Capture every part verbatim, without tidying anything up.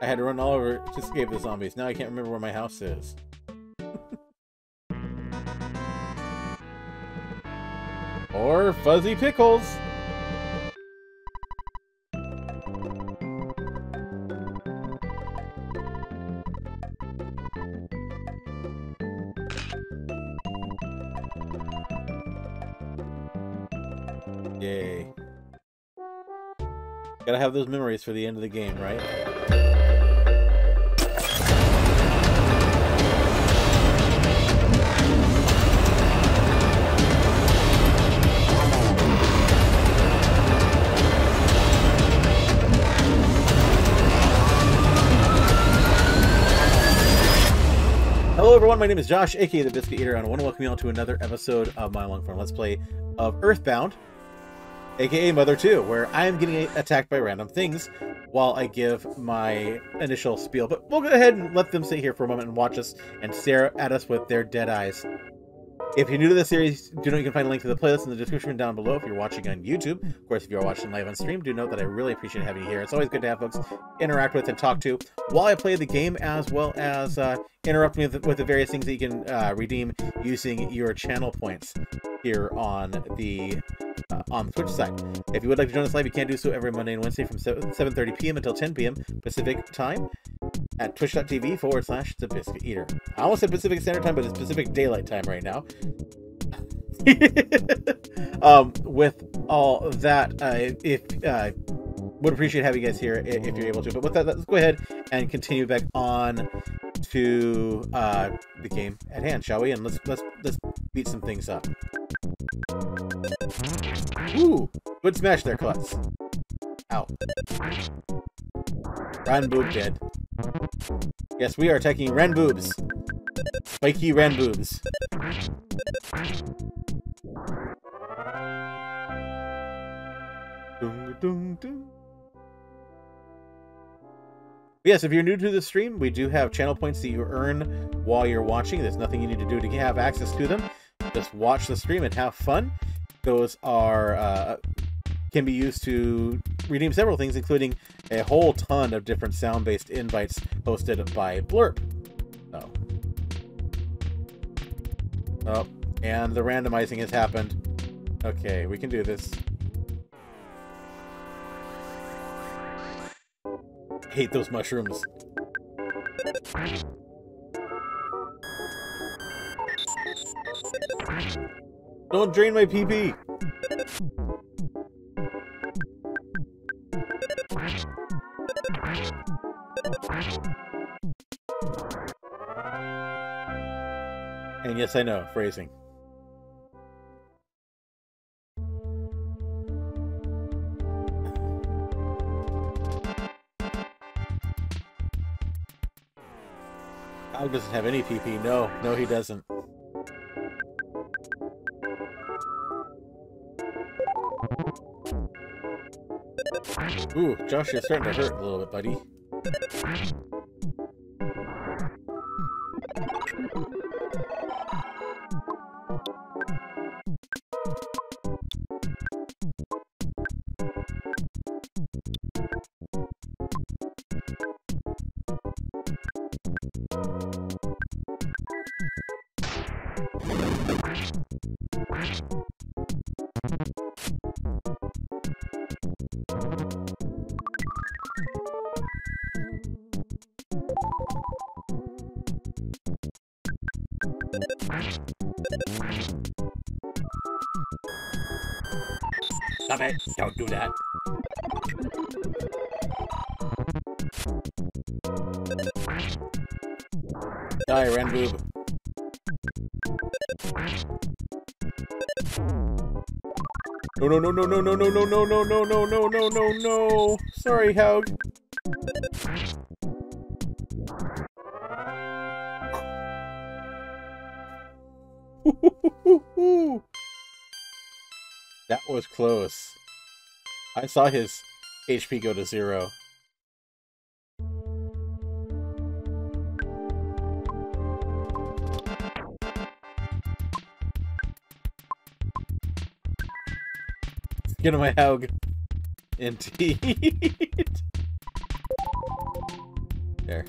I had to run all over to escape the zombies. Now I can't remember where my house is. Or Fuzzy Pickles! Yay. Gotta have those memories for the end of the game, right? Hello everyone, my name is Josh, aka The Biscuit Eater, and I want to welcome you all to another episode of my long form Let's Play of Earthbound, aka Mother two, where I am getting attacked by random things while I give my initial spiel. But we'll go ahead and let them sit here for a moment and watch us and stare at us with their dead eyes. If you're new to the series, do know you can find a link to the playlist in the description down below if you're watching on YouTube. Of course, if you are watching live on stream, do note that I really appreciate having you here. It's always good to have folks interact with and talk to while I play the game, as well as uh, interrupt me with the, with the various things that you can uh, redeem using your channel points here on the uh, on Twitch side. If you would like to join us live, you can do so every Monday and Wednesday from seven thirty p m until ten p m Pacific time at twitch.tv forward slash The Biscuit Eater. I almost said Pacific Standard Time, but it's Pacific Daylight Time right now. um, with all that, uh, if uh, would appreciate having you guys here if you're able to. But with that, let's go ahead and continue back on to uh, the game at hand, shall we? And let's let's let's beat some things up. Ooh, good smash there, Klutz. Ow. Ranboob dead. Yes, we are attacking Ranboobs. Spiky Ranboobs. Dun, dun, dun. Yes, if you're new to the stream, we do have channel points that you earn while you're watching. There's nothing you need to do to have access to them. Just watch the stream and have fun. Those are uh, can be used to redeem several things, including a whole ton of different sound-based invites hosted by Blurp. Oh. Oh, and the randomizing has happened. Okay, we can do this. I hate those mushrooms. Don't drain my P P! And yes, I know, phrasing. Dog doesn't have any P P. No, no, he doesn't. Ooh, Josh, you're starting to hurt a little bit, buddy. Stop it! Don't do that! Die, Ranboob! No, no, no, no, no, no, no, no, no, no, no, no, no, no, no, no! Sorry, Haug! That was close. I saw his H P go to zero. Get on my Haug. Indeed. there.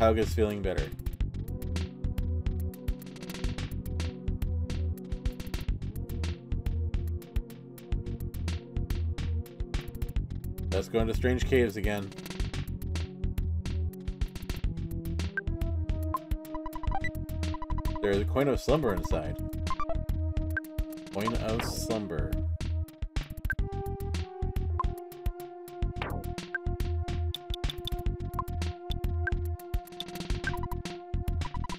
Helga's feeling better. Let's go into strange caves again. There's a coin of slumber inside. Coin of slumber.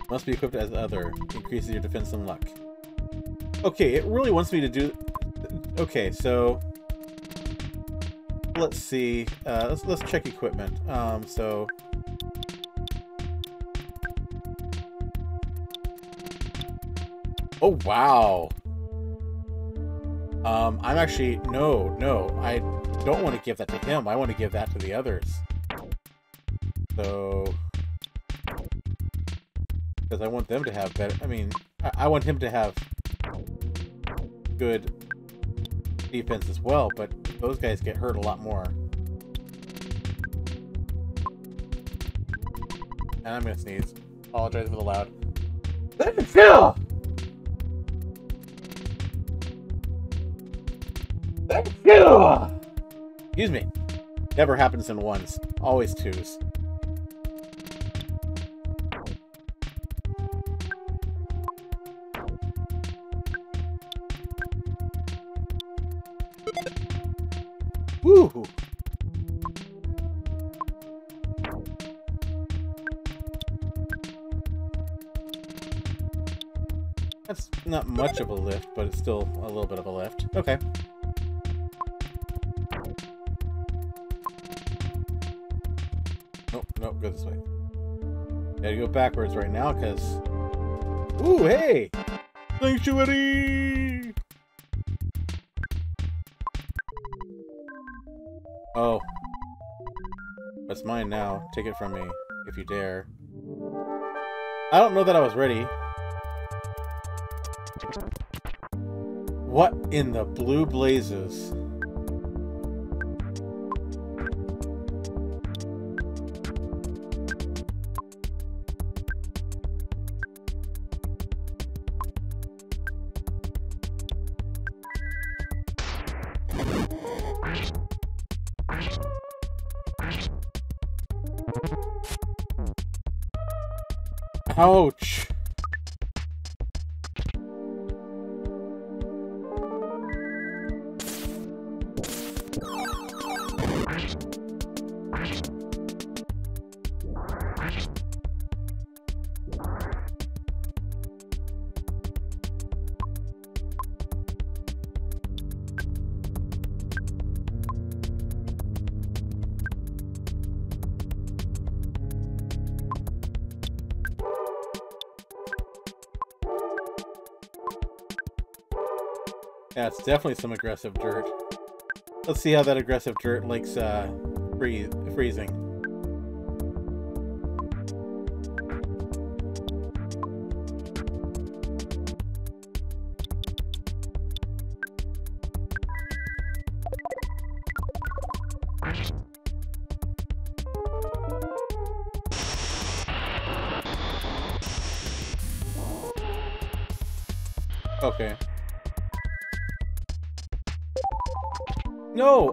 Must be equipped as other. Increases your defense and luck. Okay, it really wants me to do... Okay, so... Let's see. Uh, let's, let's check equipment. Um, so... Oh, wow. Um, I'm actually... No, no. I don't want to give that to him. I want to give that to the others. So... Because I want them to have better... I mean, I, I want him to have good defense as well, but those guys get hurt a lot more. And I'm going to sneeze. Apologize for the loud. Let it fill! Let's go! Excuse me. Never happens in ones. Always twos. Woo! That's not much of a lift, but it's still a little bit of a lift. Okay. Nope, nope, go this way. Gotta go backwards right now, because... Ooh, hey! Sanctuary! Oh. That's mine now. Take it from me, if you dare. I don't know that I was ready. What in the blue blazes? Ouch! Yeah, it's definitely some aggressive dirt. Let's see how that aggressive dirt likes uh, free freezing. Okay. No!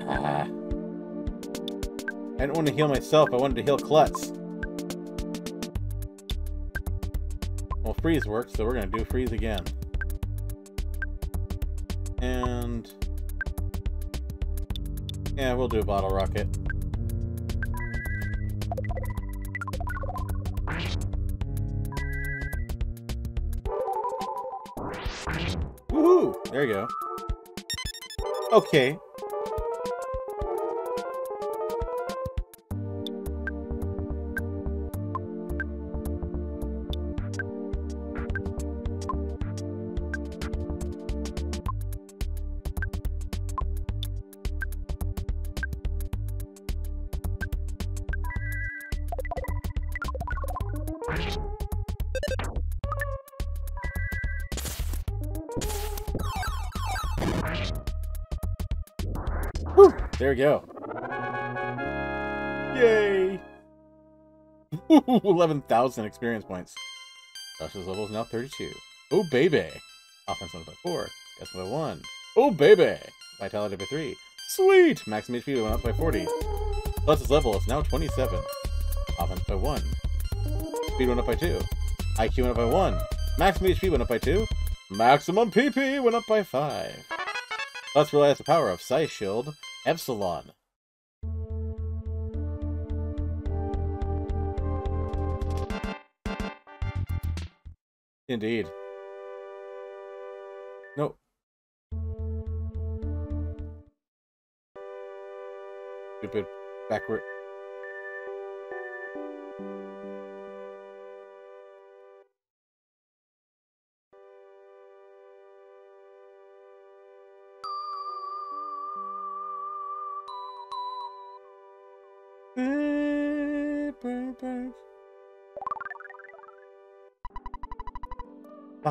Ah. I didn't want to heal myself, I wanted to heal Klutz. Well, freeze works, so we're gonna do freeze again. And... Yeah, we'll do a bottle rocket. Woohoo! There you go. Okay. Woo! There we go. Yay! eleven thousand experience points. Josh's level is now thirty-two. Oh, baby! Offense went up by four. Guess what I won? Oh, baby! Vitality up by three. Sweet! Maximum H P went up by forty. Plus level is now twenty-seven. Offense by one. Speed went up by two. I Q went up by one. Maximum H P went up by two. Maximum P P went up by five. Let's realize the power of Psy Shield Epsilon. Indeed. No. Stupid backward.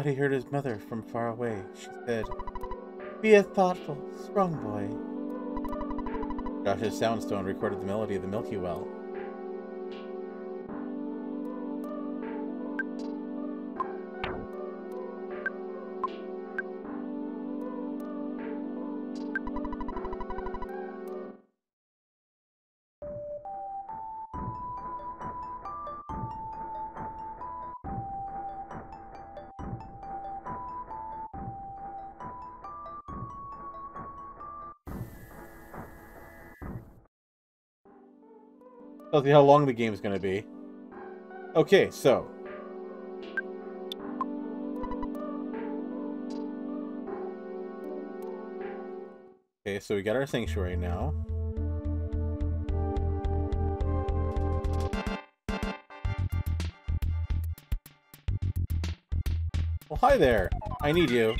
He heard his mother from far away. She said, "Be a thoughtful, strong boy." Josh's soundstone recorded the melody of the Milky Well. Tells you how long the game is going to be. Okay, so. Okay, so we got our sanctuary now. Well, hi there. I need you.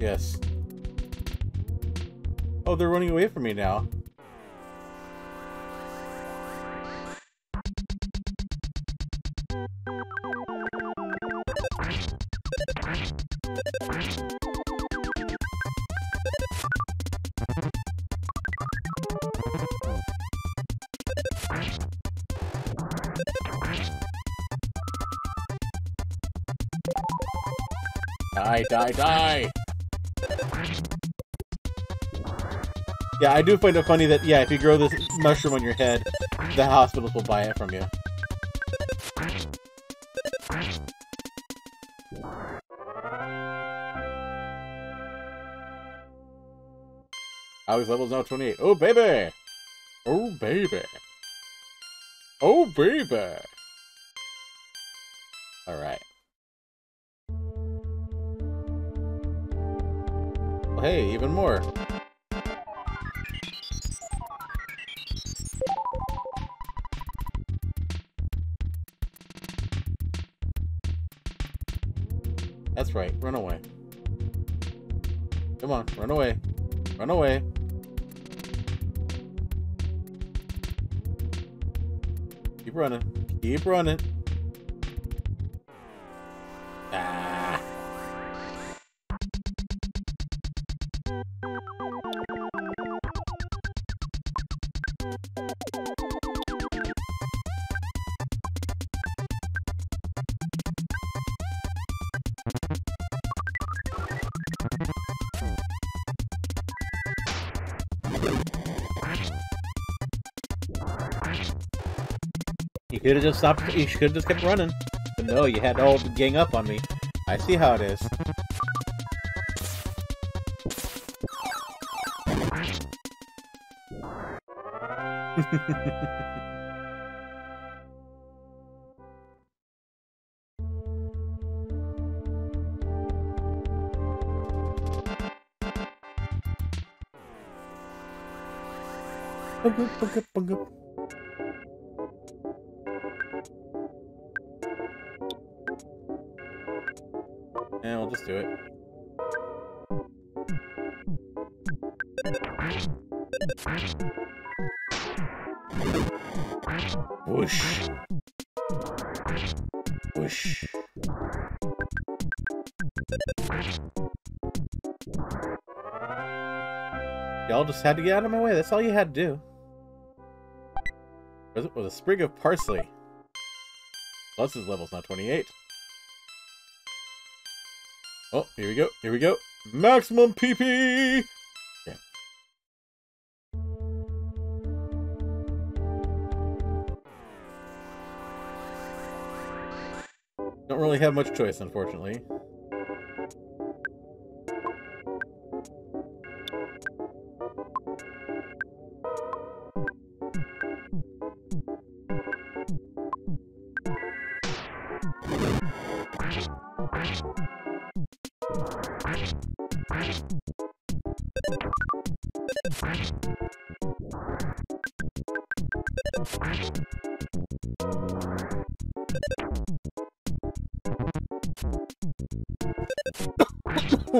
Yes. Oh, they're running away from me now. Die, die, die! Yeah, I do find it funny that, yeah, if you grow this mushroom on your head, the hospitals will buy it from you. Owie's level is now twenty-eight. Oh, baby! Oh, baby! Oh, baby! Alright. Well, hey, even more. That's right, run away. Come on, run away. Run away. Keep running. Keep running. Ah. You could have just stopped. You should have just kept running. But no, you had all the gang up on me. I see how it is. Bunga, bunga, bunga. And we'll just do it. Whoosh. Whoosh. Y'all just had to get out of my way. That's all you had to do. Was it with a sprig of parsley? Plus his level's now twenty-eight. Oh, here we go. Here we go. Maximum P P! Yeah. Don't really have much choice, unfortunately.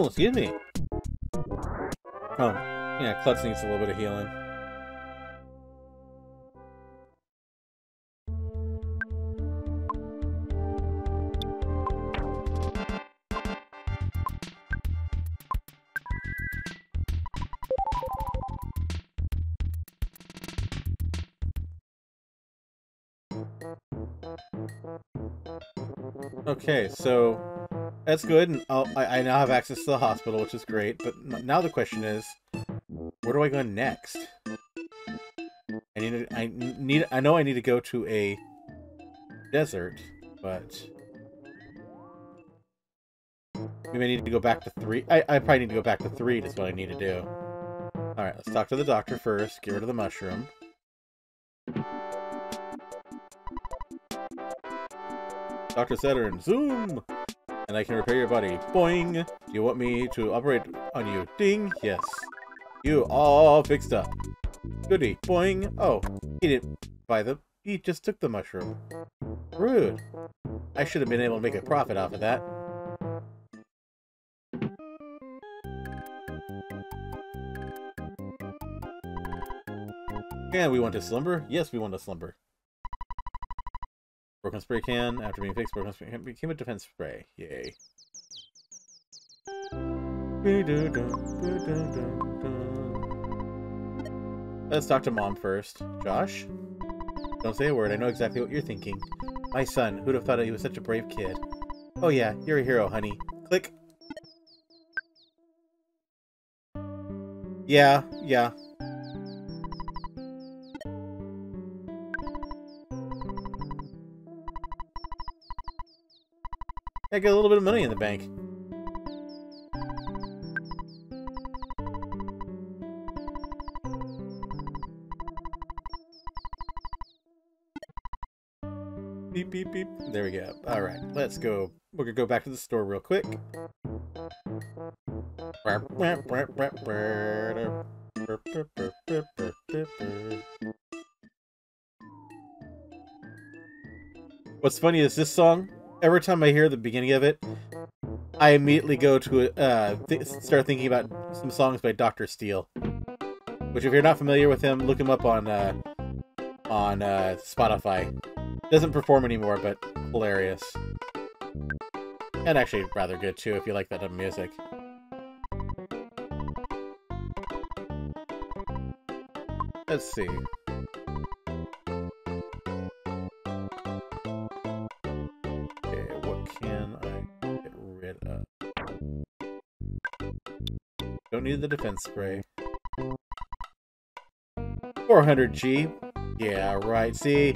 Excuse me. Oh, yeah, Klutz needs a little bit of healing. Okay, so that's good, and I'll, I, I now have access to the hospital, which is great, but now the question is, where do I go next? I need to, I need, I know I need to go to a desert, but maybe I need to go back to Threed. I, I probably need to go back to Threed is what I need to do. Alright, let's talk to the doctor first, get rid of the mushroom. Doctor Saturn, zoom! And I can repair your body. Boing! Do you want me to operate on you? Ding! Yes. You all fixed up. Goody. Boing! Oh, he didn't buy the... He just took the mushroom. Rude. I should have been able to make a profit off of that. And we want to slumber? Yes, we want to slumber. Broken spray can. After being fixed, broken spray can became a defense spray. Yay. Let's talk to Mom first. Josh? Don't say a word. I know exactly what you're thinking. My son. Who'd have thought he was such a brave kid? Oh yeah, you're a hero, honey. Click. Yeah, yeah. I got a little bit of money in the bank. Beep, beep, beep. There we go. All right, let's go. We're going to go back to the store real quick. What's funny is this song. Every time I hear the beginning of it, I immediately go to uh, th start thinking about some songs by Doctor Steel. Which, if you're not familiar with him, look him up on uh, on uh, Spotify. Doesn't perform anymore, but hilarious. And actually rather good, too, if you like that type of music. Let's see. Don't need the defense spray. four hundred G. Yeah, right. See?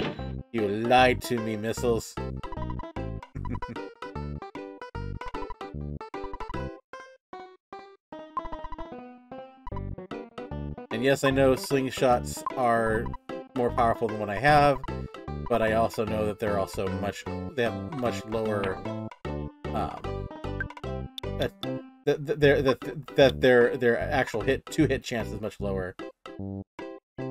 You lied to me, missiles. And yes, I know slingshots are more powerful than what I have, but I also know that they're also much, they have much lower, um, uh, That their that that their their actual hit two hit chance is much lower. I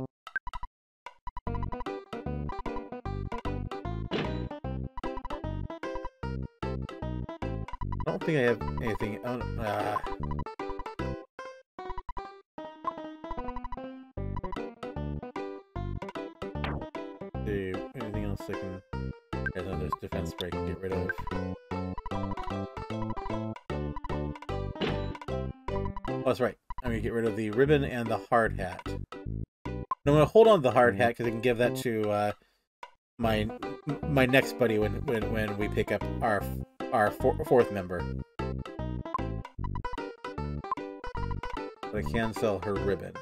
don't think I have anything. Oh, uh. Do anything else I can? There's another defense spray I can get rid of. That's right. I I'm going to get rid of the ribbon and the hard hat. And I'm going to hold on to the hard hat because I can give that to uh, my my next buddy when, when, when we pick up our, our four, fourth member. But I can sell her ribbon.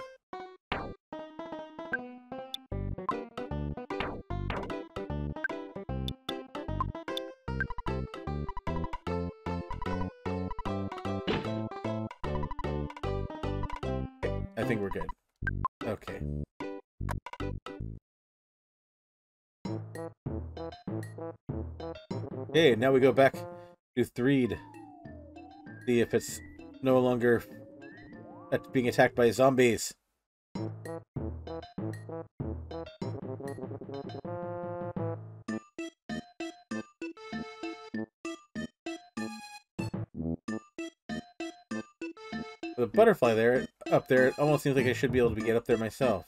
I think we're good. Okay. Hey, now we go back to Threed. See if it's no longer being attacked by zombies. The butterfly there, up there, it almost seems like I should be able to get up there myself.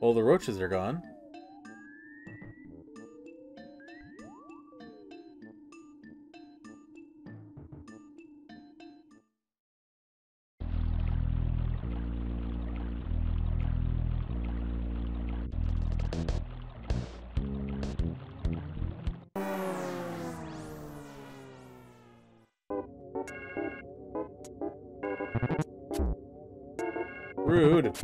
All the roaches are gone. Rude.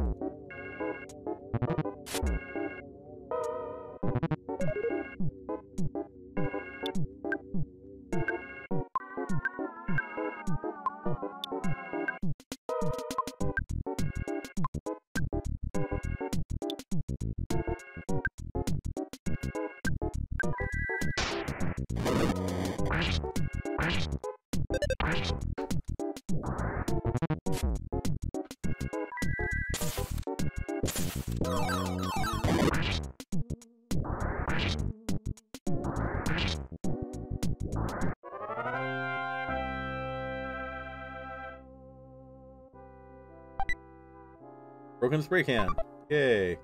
Broken spray can. Yay.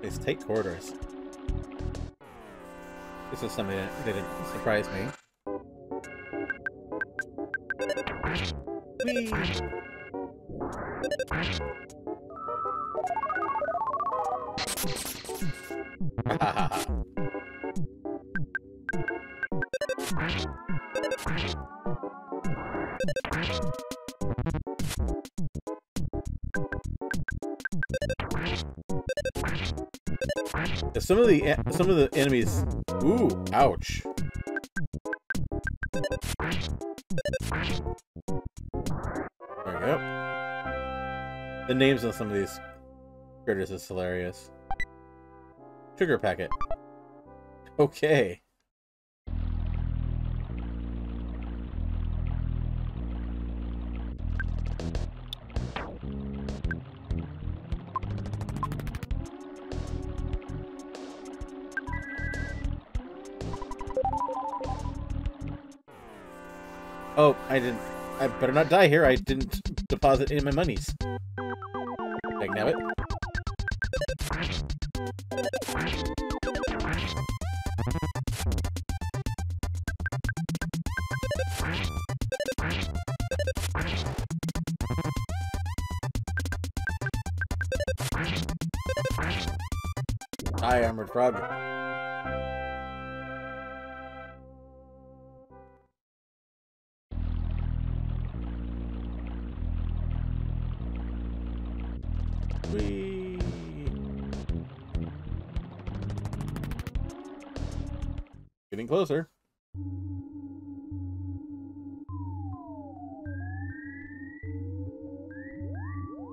Let's take quarters. This is something that didn't surprise me. Some of the some of the enemies. Ooh, ouch. There we go. The names on some of these critters is hilarious. Sugar packet. Okay. Oh, I didn't. I better not die here. I didn't deposit any of my monies. Dagnabbit. Hi, Armored Frog. Closer. So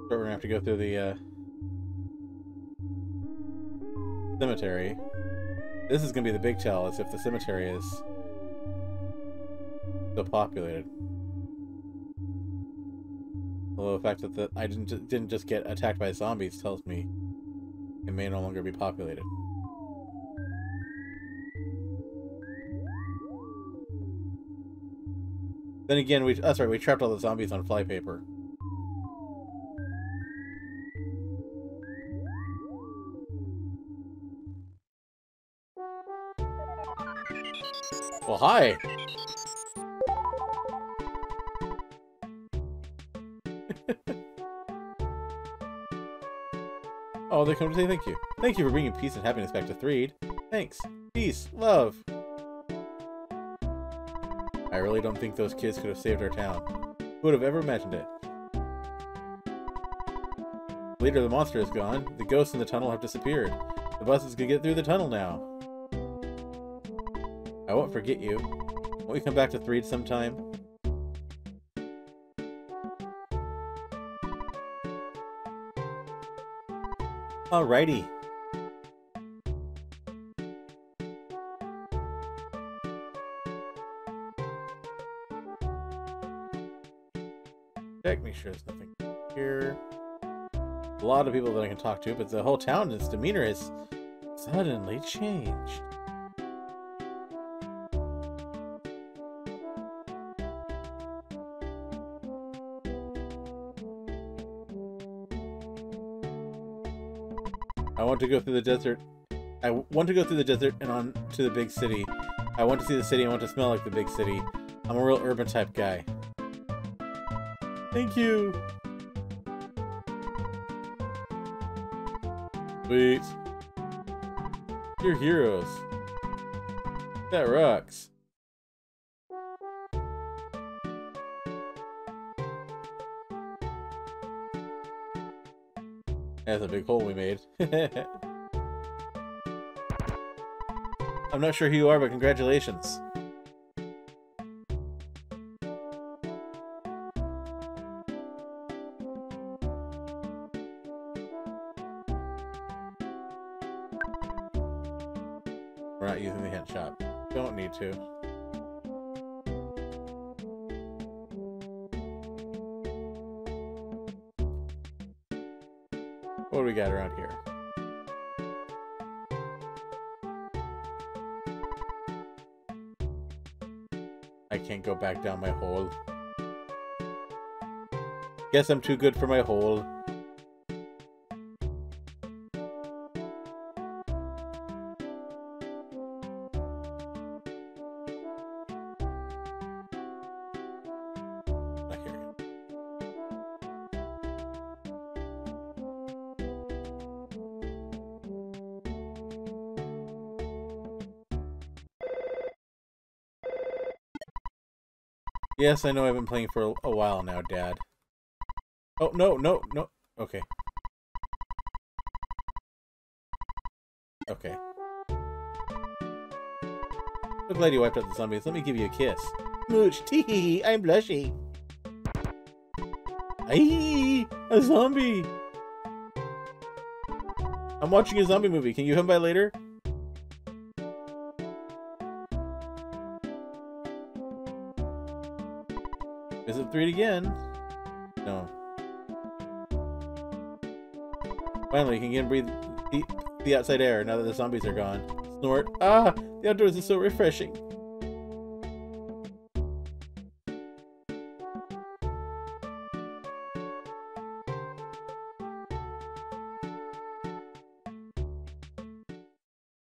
we're gonna have to go through the uh, cemetery. This is gonna be the big tell, as if the cemetery is still populated. Although the fact that the, I didn't didn't just get attacked by zombies tells me It may no longer be populated. Then again, we, that's right, we trapped all the zombies on flypaper. Well, hi! Oh, they come to say thank you. Thank you for bringing peace and happiness back to Threed. Thanks. Peace. Love. I really don't think those kids could have saved our town. Who would have ever imagined it? The leader of the monster is gone. The ghosts in the tunnel have disappeared. The buses can get through the tunnel now. I won't forget you. Won't we come back to Threed sometime? Alrighty. Make sure there's nothing here. A lot of people that I can talk to, but the whole town, its demeanor has suddenly changed. I want to go through the desert. I want to go through the desert and on to the big city. I want to see the city. I want to smell like the big city. I'm a real urban type guy. Thank you! Sweet. You're heroes. That rocks. That's a big hole we made. I'm not sure who you are, but congratulations. To. What do we got around here? I can't go back down my hole. Guess I'm too good for my hole. Yes, I know I've been playing for a while now, Dad. Oh, no, no, no. Okay. Okay. I'm glad you wiped out the zombies. Let me give you a kiss. Mooch, tee hee hee, I'm blushy. Aye, a zombie. I'm watching a zombie movie. Can you come by later? Threed again? No. Finally, you can again breathe the, the outside air now that the zombies are gone. Snort. Ah! The outdoors is so refreshing.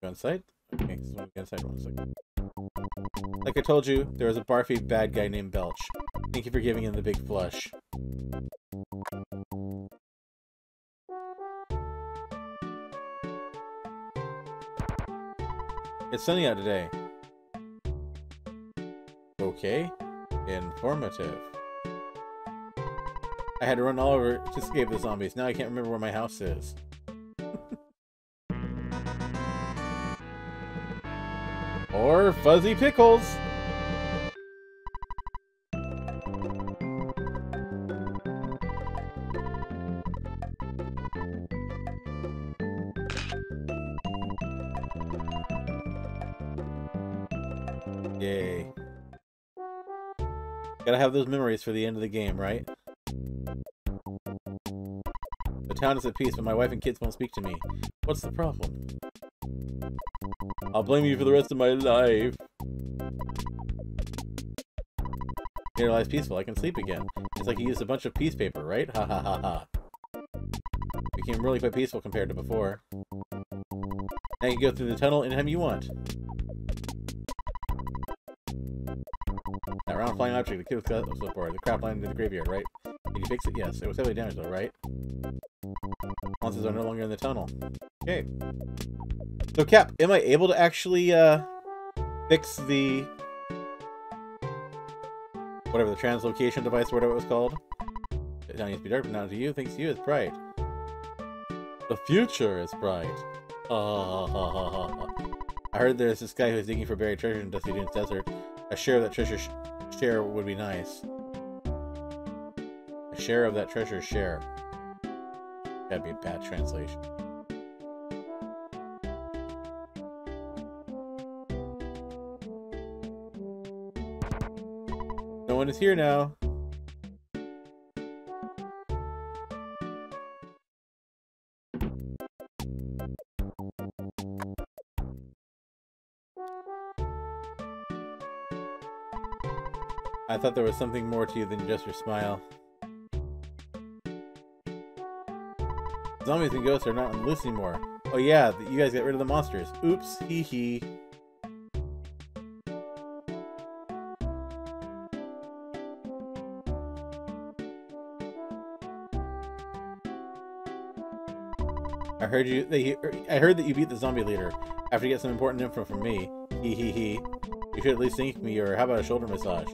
Go inside? Okay, so we'll go inside one second. Like I told you, there was a barfy bad guy named Belch. Thank you for giving him the big flush. It's sunny out today. Okay. Informative. I had to run all over to escape the zombies. Now I can't remember where my house is. Or Fuzzy Pickles! Yay. Gotta have those memories for the end of the game, right? The town is at peace, but my wife and kids won't speak to me. What's the problem? I'll blame you for the rest of my life. Your life's peaceful. I can sleep again. It's like you used a bunch of piece paper, right? Ha ha ha ha. Became really quite peaceful compared to before. Now you can go through the tunnel anytime you want. That round flying object, the kid was cut so far. The crap landed in the graveyard, right? Did you fix it? Yes. It was heavily damaged, though, right? Monsters are no longer in the tunnel. Okay. So, Cap, am I able to actually uh, fix the... whatever, the translocation device, or whatever it was called. It now used to be dark, but now to you, thinks you is bright. The future is bright. Oh, ha, ha, ha, ha. I heard there's this guy who's digging for buried treasure in Dusty Dunes Desert. A share of that treasure sh share would be nice. A share of that treasure share. That'd be a bad translation. No one is here now. I thought there was something more to you than just your smile. Zombies and ghosts are not on loose anymore. Oh yeah, you guys get rid of the monsters. Oops, hee hee. I heard you. They, I heard that you beat the zombie leader. I have to get some important info from me. Hee hee hee. You should at least thank me, or how about a shoulder massage?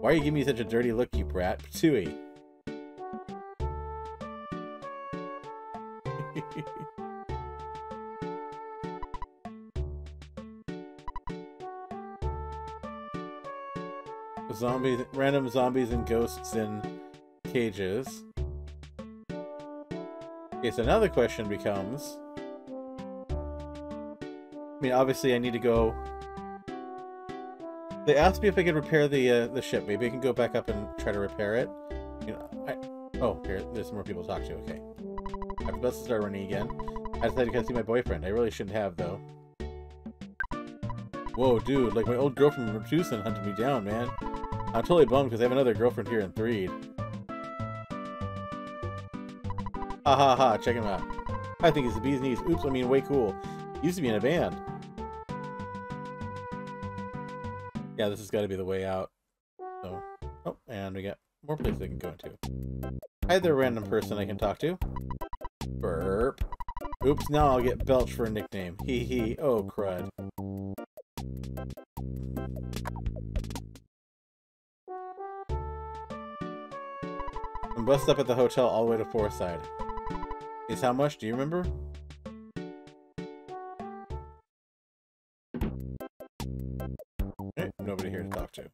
Why are you giving me such a dirty look, you brat? Patooey. Zombies, random zombies and ghosts in cages. Okay, so now the question becomes... I mean, obviously I need to go... They asked me if I could repair the uh, the ship. Maybe I can go back up and try to repair it. You know, I... Oh, here, there's more people to talk to. Okay. After buses start running again, I decided to go see my boyfriend. I really shouldn't have, though. Whoa, dude, like my old girlfriend from Tucson hunted me down, man. I'm totally bummed because I have another girlfriend here in Threed. Ha ha ha, check him out. I think he's the bee's knees. Oops, I mean, way cool. Used to be in a band. Yeah, this has got to be the way out. So, oh, and we got more places I can go into. Hi there, random person I can talk to. Burp. Oops, now I'll get Belch for a nickname. Hee hee, oh crud. I'm bused up at the hotel all the way to Fourside. Is how much? Do you remember? Hey, nobody here to talk to.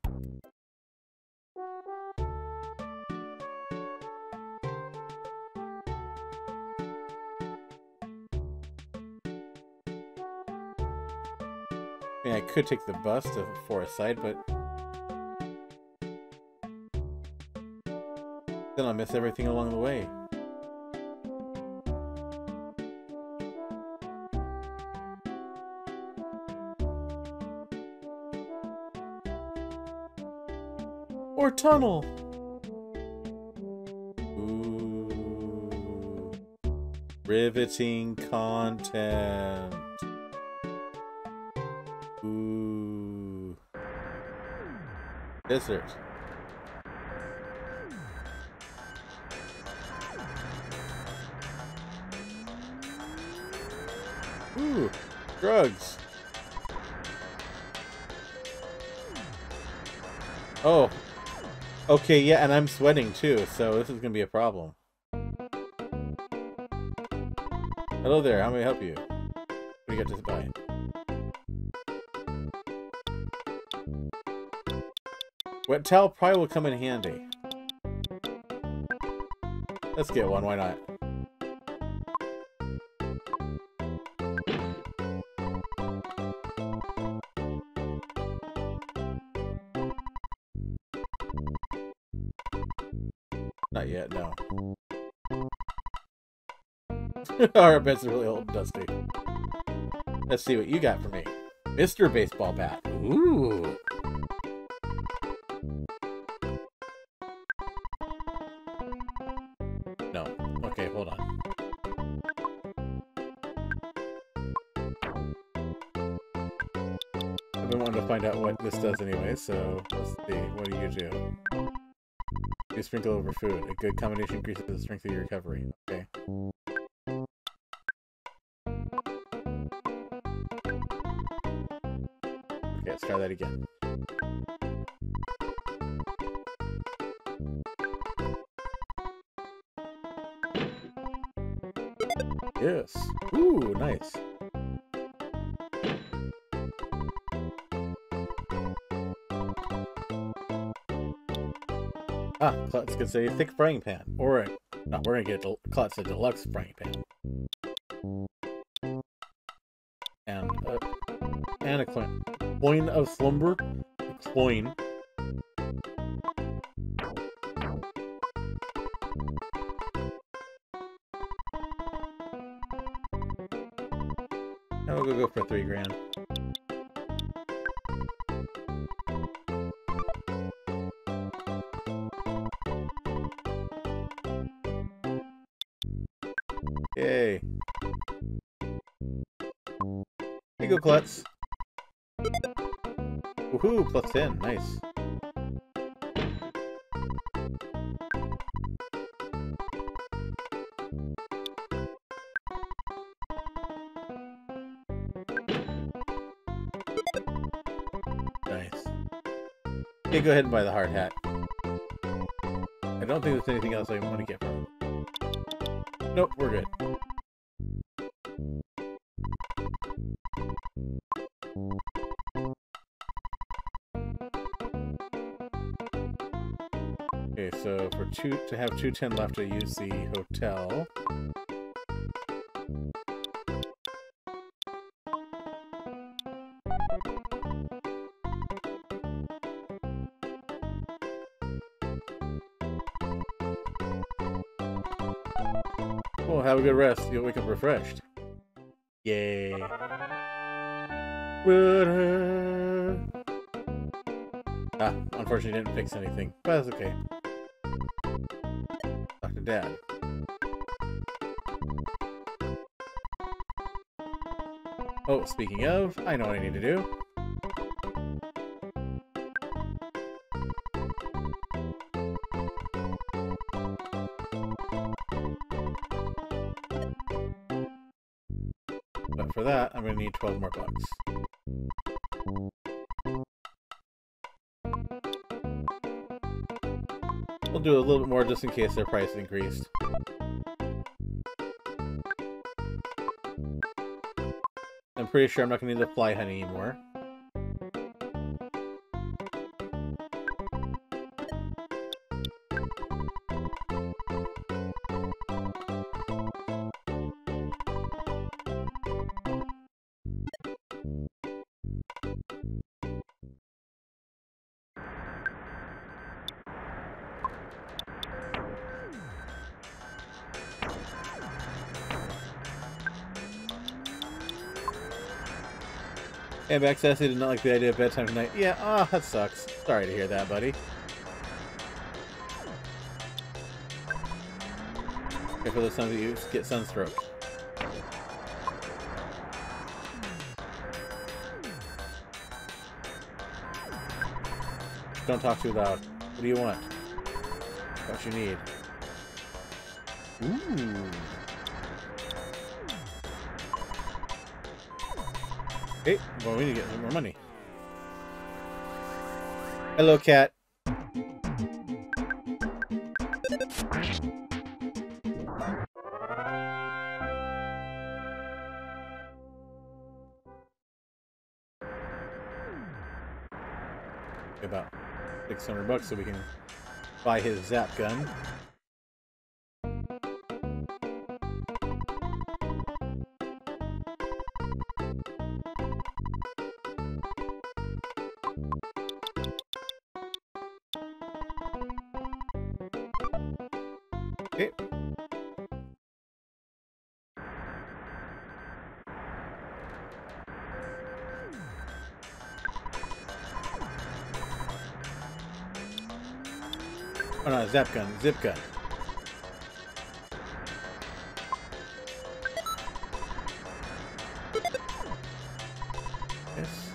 I mean, I could take the bus to Fourside, but... then I'll miss everything along the way. Or tunnel! Ooh. Riveting content. Ooh. Desert. Ooh, drugs. Oh. Okay, yeah, and I'm sweating too, so this is gonna be a problem. Hello there, how may I help you? What do you got to buy? Wet towel probably will come in handy. Let's get one, why not? Not yet, no. Our bets are really old, Dusty. Let's see what you got for me. Mister Baseball Bat. Ooh. No. Okay, hold on. I've been wanting to find out what this does anyway, so let's see. What do you do? You sprinkle over food. A good combination increases the strength of your recovery. Okay. Let's try that again. Yes. Ooh, nice. Ah, Klutz could say thick frying pan. Or, no, we're gonna get Klutz a deluxe frying pan. And, uh, and a clone. Coin of Slumber? Coin. And we'll go, go for three grand. Yay. Here you go, Klutz. Woohoo! Plus ten, nice. Nice. Okay, go ahead and buy the hard hat. I don't think there's anything else I want to get from it. Nope, we're good. Two, to have two ten left to use the hotel. Oh, have a good rest. You'll wake up refreshed. Yay. Ah, unfortunately didn't fix anything, but that's okay. Dad. Oh, speaking of, I know what I need to do. But for that, I'm going to need twelve more bucks. Do a little bit more just in case their price increased. I'm pretty sure I'm not going to need the fly honey anymore. And Access, he did not like the idea of bedtime tonight. Yeah, ah, oh, that sucks. Sorry to hear that, buddy. Careful this time that you get sunstroke. Don't talk too loud. What do you want? What you need? Ooh. Hey, well, we need to get some more money. Hello, cat. About six hundred bucks so we can buy his zap gun. Oh no, zap gun, zip gun. Yes.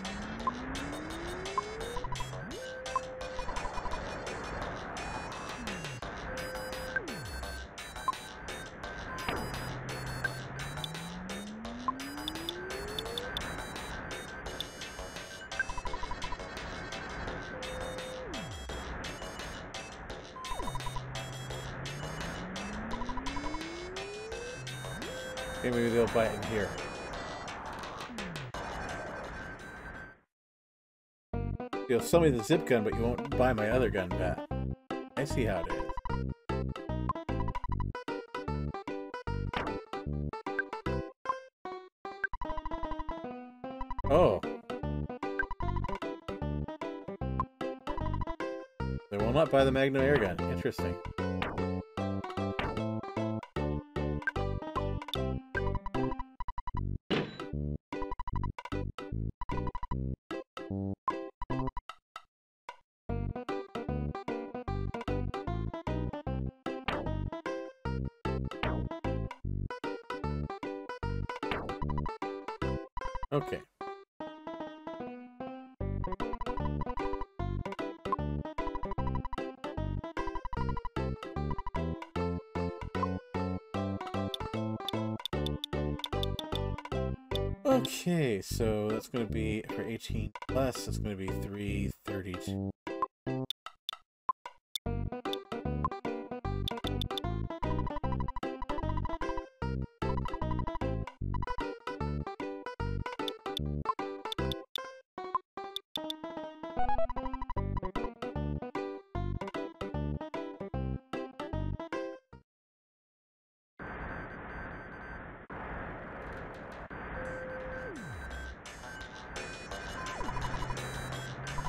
Maybe they'll bite in here. You'll sell me the zip gun, but you won't buy my other gun back. I see how it is. Oh. They will not buy the Magnum air gun. Interesting. Okay. Okay, so that's going to be for eighteen plus, that's going to be three thirty-two.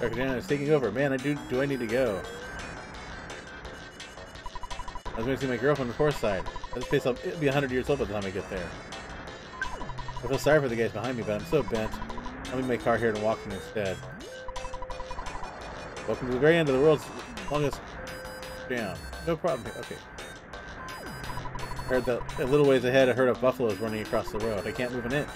Arcadana is taking over. Man, I do do I need to go. I was going to see my girlfriend on Fourside. This place, it'll be one hundred years old by the time I get there. I feel sorry for the guys behind me, but I'm so bent. I'll leave my car here and walk in instead. Welcome to the very end of the world's longest jam. No problem here. Okay. I heard that a little ways ahead, I heard of buffaloes running across the road. I can't move an inch.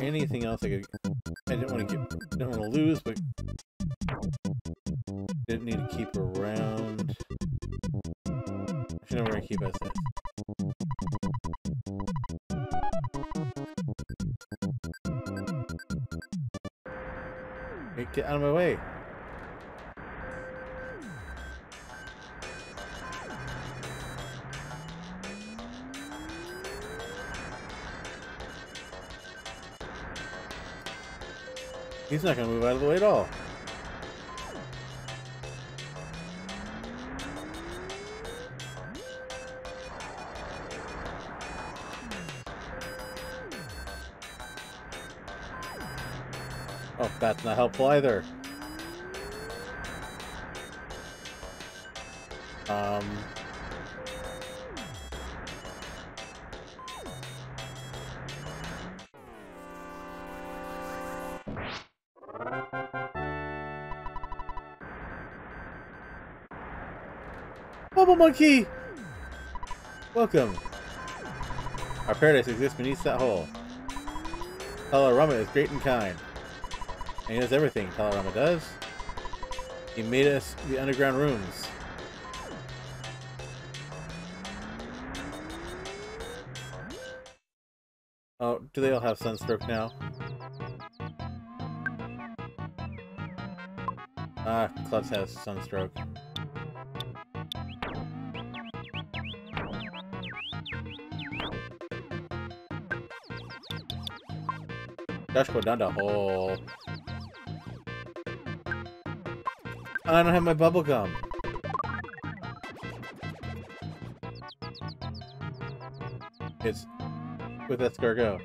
Anything else I could, I didn't want to get, didn't want to lose, but didn't need to keep around. Actually, no, we're gonna keep us in. Hey, get out of my way. He's not going to move out of the way at all. Oh, that's not helpful either. Um... Monkey! Welcome! Our paradise exists beneath that hole. Talarama is great and kind. And he does everything Talarama does. He made us the underground rooms. Oh, do they all have sunstroke now? Ah, Clubs has sunstroke. Gosh, go down the hole. I don't have my bubble gum. It's with escargot.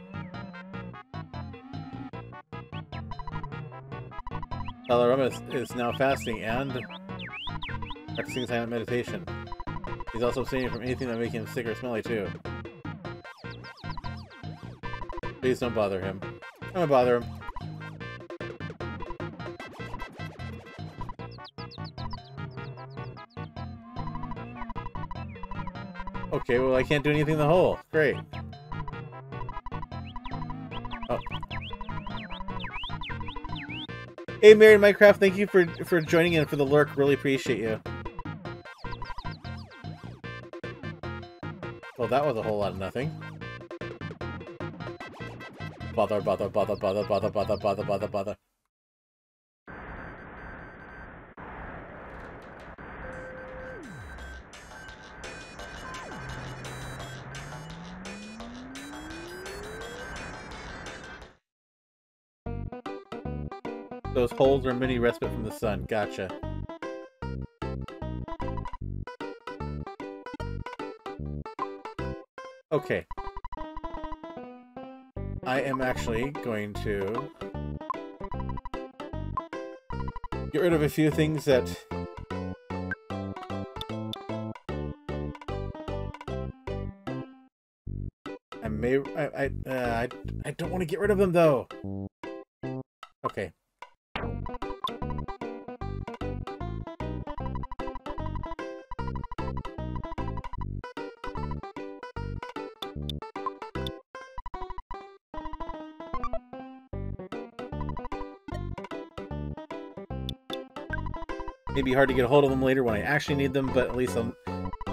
Talarama is, is now fasting and practicing silent meditation. He's also abstaining from anything that makes him sick or smelly too. Please don't bother him. I'm gonna bother him. Okay, well I can't do anything in the hole. Great. Oh. Hey, Mary Minecraft, thank you for for joining in for the lurk. Really appreciate you. Well, that was a whole lot of nothing. Bother, bother, bother, bother, bother, bother, bother, bother, bother. Those holes are mini respite from the sun. Gotcha. Okay. I am actually going to get rid of a few things that I may. I I uh, I, I don't want to get rid of them though. Okay. It'd be hard to get a hold of them later when I actually need them, but at least I'll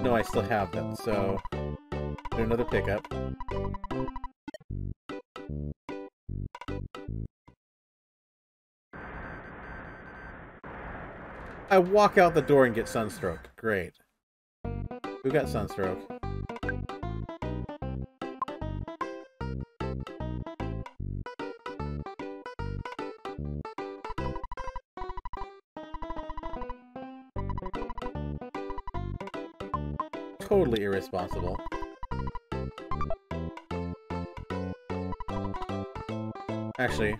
know I still have them. So, do another pickup. I walk out the door and get sunstroke. Great. Who got sunstroke? Totally irresponsible. Actually,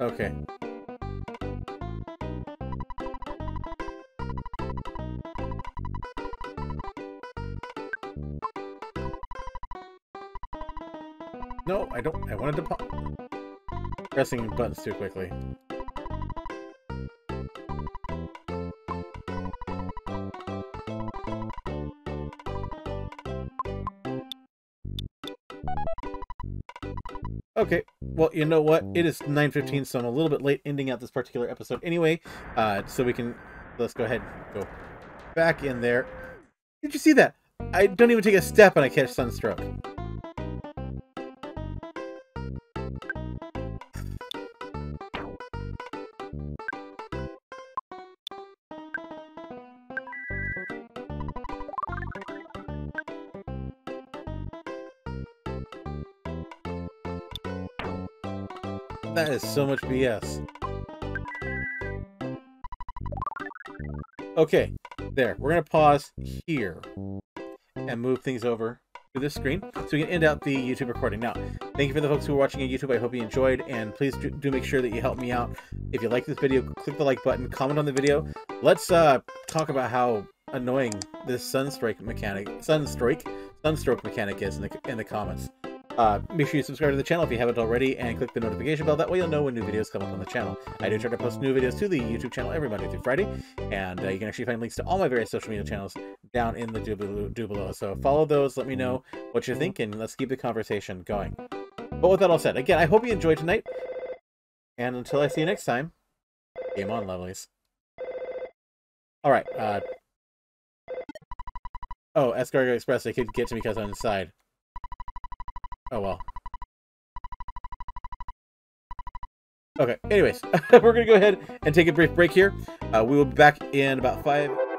okay. No, I don't. I wanted to pop. Pressing buttons too quickly. Okay, well, you know what? It is nine fifteen, so I'm a little bit late ending out this particular episode anyway. Uh, so we can... Let's go ahead and go back in there. Did you see that? I don't even take a step and I catch sunstroke. That is so much B S. Okay, there. We're going to pause here and move things over to this screen so we can end out the YouTube recording. Now, thank you for the folks who are watching on YouTube. I hope you enjoyed, and please do make sure that you help me out. If you like this video, click the like button, comment on the video. Let's uh, talk about how annoying this sunstrike mechanic, sunstrike, sunstroke mechanic is in the, in the comments. Uh, make sure you subscribe to the channel if you haven't already, and click the notification bell. That way you'll know when new videos come up on the channel. I do try to post new videos to the YouTube channel every Monday through Friday, and uh, you can actually find links to all my various social media channels down in the doobly-doo below. So follow those, let me know what you're thinking, let's keep the conversation going. But with that all said, again, I hope you enjoyed tonight, and until I see you next time, game on, lovelies. Alright, uh... oh, Escargo Express, they could get to me because I'm inside. Oh well. Okay, anyways, we're gonna go ahead and take a brief break here. Uh, we will be back in about five...